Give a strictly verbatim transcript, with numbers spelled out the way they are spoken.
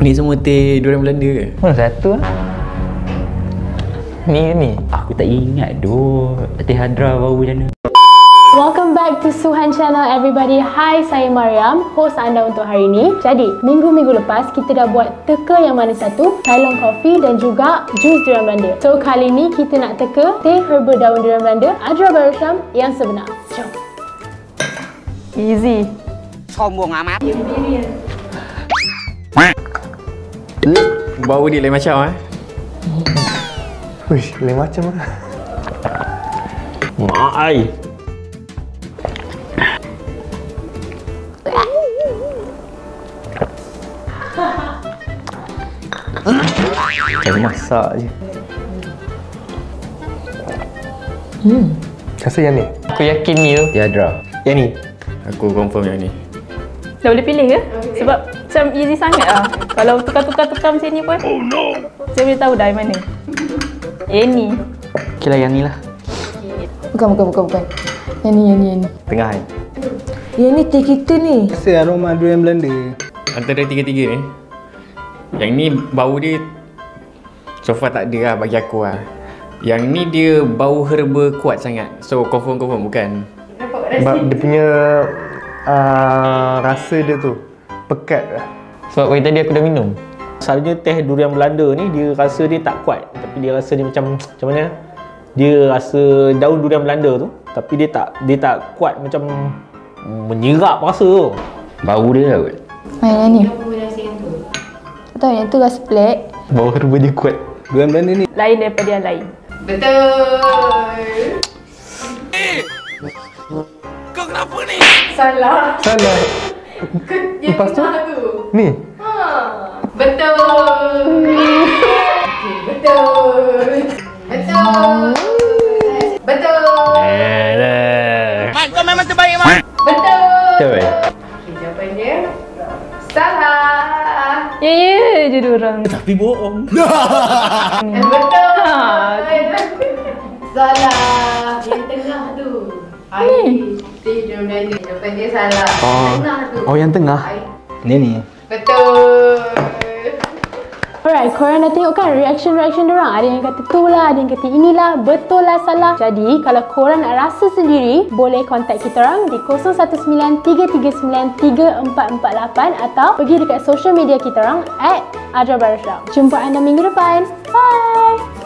Ni semua teh durian Belanda ke? Mana satu lah. Ni ni. Aku tak ingat doh. Teh Hadra bau macam mana. Welcome back to Suhan Channel everybody. Hai, saya Mariam, host anda untuk hari ini. Jadi, minggu-minggu lepas kita dah buat teka yang mana satu, Ceylon coffee dan juga jus durian Belanda. So, kali ni kita nak teka teh herba daun durian Belanda Adraabyrosyam yang sebenar. Jom. Easy. Sombong amat. Bau dia lain macam eh. Wih, lain macam ah. Mak ai. Saya masak je. Hmm. Rasa yang ni? Aku yakin ni tu dia Adra. Yang ni? Aku confirm yang ni. Dah boleh pilih ke? Okay. Sebab macam easy sangat lah. Kalau tukar-tukar-tukar macam ni pun, oh no, saya boleh tahu dah yang mana. Yang ni. Ok lah, yang ni lah. Bukan, bukan, bukan, bukan. Yang ni, yang ni, yang ni. Tengah kan? Yang ni teh kita ni. Rasa aroma durian Belanda. Antara tiga-tiga ni, yang ni bau dia so far tak ada lah bagi aku lah. Yang ni dia bau herba kuat sangat. So confirm-confirm bukan. Sebab dia punya uh, rasa dia tu pekat lah. Sebab pagi tadi aku dah minum. Selalunya teh durian Belanda ni dia rasa dia tak kuat. Tapi dia rasa dia macam macam mana? Dia rasa daun durian Belanda tu tapi dia tak dia tak kuat macam menyerap rasa tu. Bau dia lah kot. Yang ni. Tahu yang tu rasa pelik. Bau herba dia kuat. Durian Belanda ni lain daripada yang lain. Betul. Eh. Kau kenapa ni? Salah. Salah. Lepas tu? Ni? Haa. Betul. Okay, betul. Betul. Betul. Mak, kau memang terbaik, Mak. Betul. Betul. Okay, jawapan dia salah. Ya, ya je diorang. Tapi bohong. Betul. Salah. Yang tengah tu air teh durian Belanda. Jawapan dia salah. Oh. Tengah tu. Oh, yang tengah air. Ni ni. Betul. Alright, korang dah tengok kan reaction-reaction diorang. Ada yang kata tu lah, ada yang kata inilah, betul lah, salah. Jadi, kalau korang nak rasa sendiri, boleh contact kita orang di kosong satu sembilan tiga tiga sembilan tiga empat empat lapan atau pergi dekat social media kita orang at Adraabyrosyam. Jumpa anda minggu depan. Bye!